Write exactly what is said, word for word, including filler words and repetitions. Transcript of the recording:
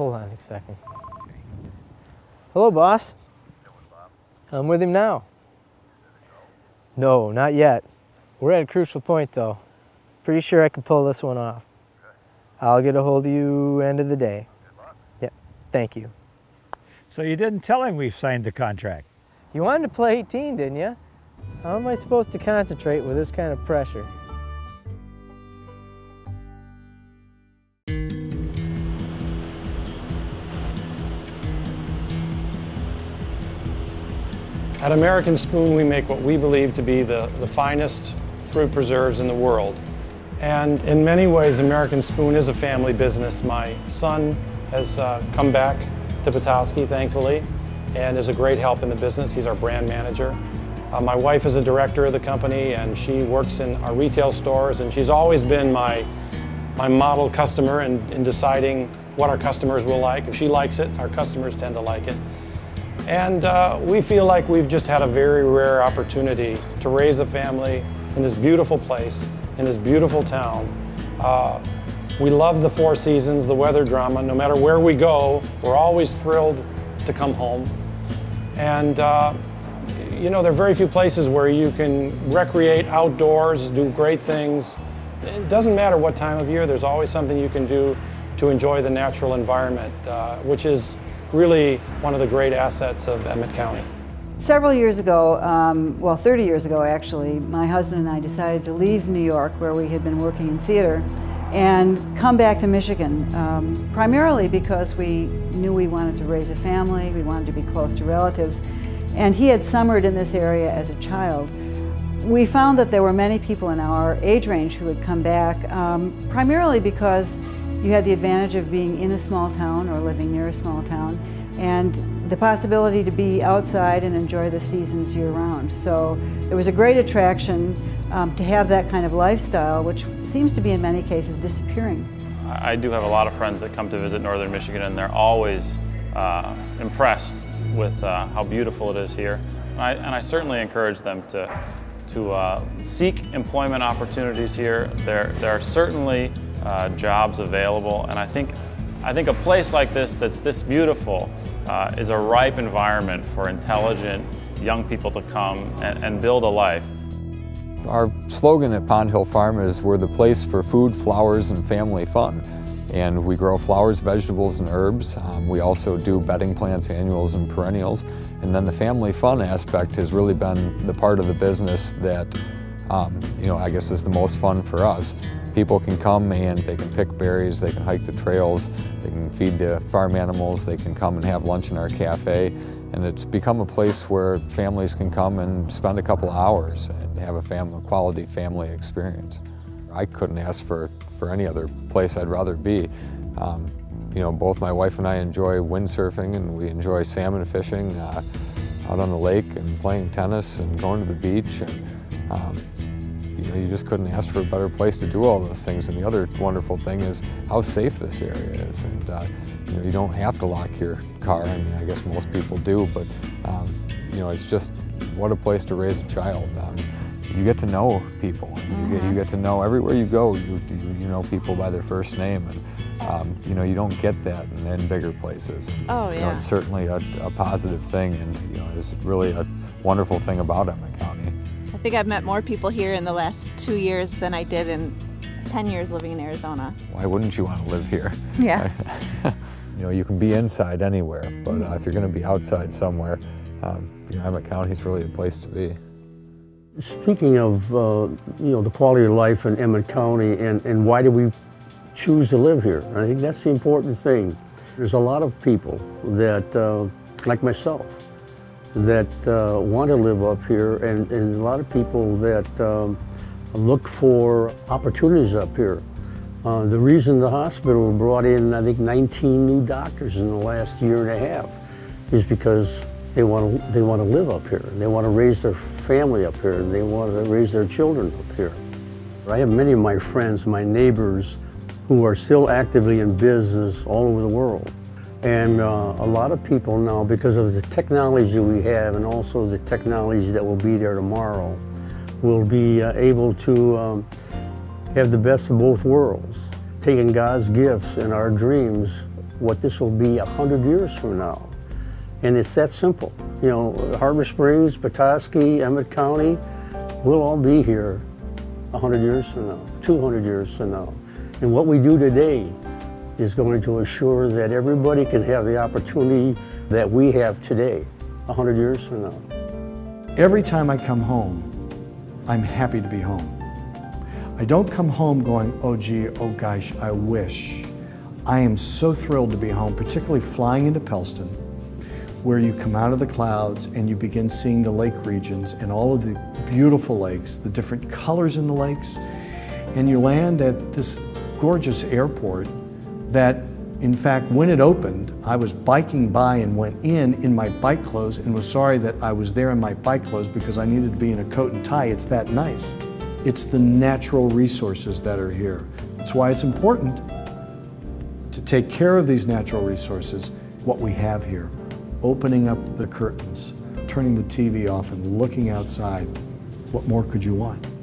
Hold on a second. Okay. Hello, boss. How you doing, Bob? I'm with him now. No, not yet. We're at a crucial point, though. Pretty sure I can pull this one off. Okay. I'll get a hold of you end of the day. Good luck. Yep. Thank you. So you didn't tell him we've signed the contract. You wanted to play eighteen, didn't you? How am I supposed to concentrate with this kind of pressure? At American Spoon, we make what we believe to be the, the finest fruit preserves in the world. And in many ways, American Spoon is a family business. My son has uh, come back to Petoskey, thankfully, and is a great help in the business. He's our brand manager. Uh, my wife is a director of the company, and she works in our retail stores, and she's always been my, my model customer in, in deciding what our customers will like. If she likes it, our customers tend to like it. And uh, we feel like we've just had a very rare opportunity to raise a family in this beautiful place, in this beautiful town. Uh, we love the four seasons, the weather drama. No matter where we go, we're always thrilled to come home. And uh, you know, there are very few places where you can recreate outdoors, do great things. It doesn't matter what time of year, there's always something you can do to enjoy the natural environment, uh, which is really one of the great assets of Emmet County. Several years ago, um, well thirty years ago actually, my husband and I decided to leave New York, where we had been working in theater, and come back to Michigan, um, primarily because we knew we wanted to raise a family, we wanted to be close to relatives, and he had summered in this area as a child. We found that there were many people in our age range who had come back, um, primarily because you had the advantage of being in a small town or living near a small town, and the possibility to be outside and enjoy the seasons year-round. So it was a great attraction um, to have that kind of lifestyle, which seems to be in many cases disappearing. I do have a lot of friends that come to visit northern Michigan, and they're always uh, impressed with uh, how beautiful it is here. And I, and I certainly encourage them to, to uh, seek employment opportunities here. There, there are certainly Uh, jobs available, and I think, I think a place like this that's this beautiful uh, is a ripe environment for intelligent young people to come and, and build a life. Our slogan at Pond Hill Farm is we're the place for food, flowers, and family fun. And we grow flowers, vegetables, and herbs. Um, we also do bedding plants, annuals, and perennials. And then the family fun aspect has really been the part of the business that um, you know, I guess is the most fun for us. People can come and they can pick berries, they can hike the trails, they can feed the farm animals, they can come and have lunch in our cafe. And it's become a place where families can come and spend a couple hours and have a family, quality family experience. I couldn't ask for, for any other place I'd rather be. Um, you know, both my wife and I enjoy windsurfing, and we enjoy salmon fishing uh, out on the lake, and playing tennis, and going to the beach. And, um, You know, you just couldn't ask for a better place to do all those things. And the other wonderful thing is how safe this area is. And uh, you know, you don't have to lock your car. I mean, I guess most people do, but um, you know, it's just what a place to raise a child. Um, you get to know people. Mm-hmm. you, get, you get to know everywhere you go. You, you know people by their first name, and um, you know, you don't get that in, in bigger places. Oh yeah. You know, it's certainly a, a positive thing, and you know, it's really a wonderful thing about Emmet County. I think I've met more people here in the last two years than I did in ten years living in Arizona. Why wouldn't you want to live here? Yeah. You know, you can be inside anywhere, but uh, if you're going to be outside somewhere, um, you know, Emmet County is really a place to be. Speaking of, uh, you know, the quality of life in Emmet County, and, and why do we choose to live here? I think that's the important thing. There's a lot of people that, uh, like myself, that uh, want to live up here, and, and a lot of people that um, look for opportunities up here. Uh, the reason the hospital brought in, I think, nineteen new doctors in the last year and a half is because they want to, they want to live up here, and they want to raise their family up here, and they want to raise their children up here. I have many of my friends, my neighbors, who are still actively in business all over the world. And uh, a lot of people now, because of the technology we have, and also the technology that will be there tomorrow, will be uh, able to um, have the best of both worlds, taking God's gifts and our dreams what this will be a hundred years from now. And it's that simple. You know, Harbor Springs, Petoskey, Emmet County, we'll all be here a hundred years from now, two hundred years from now. And what we do today is going to assure that everybody can have the opportunity that we have today, a hundred years from now. Every time I come home, I'm happy to be home. I don't come home going, oh gee, oh gosh, I wish. I am so thrilled to be home, particularly flying into Pellston, where you come out of the clouds and you begin seeing the lake regions and all of the beautiful lakes, the different colors in the lakes, and you land at this gorgeous airport that, in fact, when it opened, I was biking by and went in in my bike clothes and was sorry that I was there in my bike clothes because I needed to be in a coat and tie. It's that nice. It's the natural resources that are here. That's why it's important to take care of these natural resources, what we have here. Opening up the curtains, turning the T V off and looking outside. What more could you want?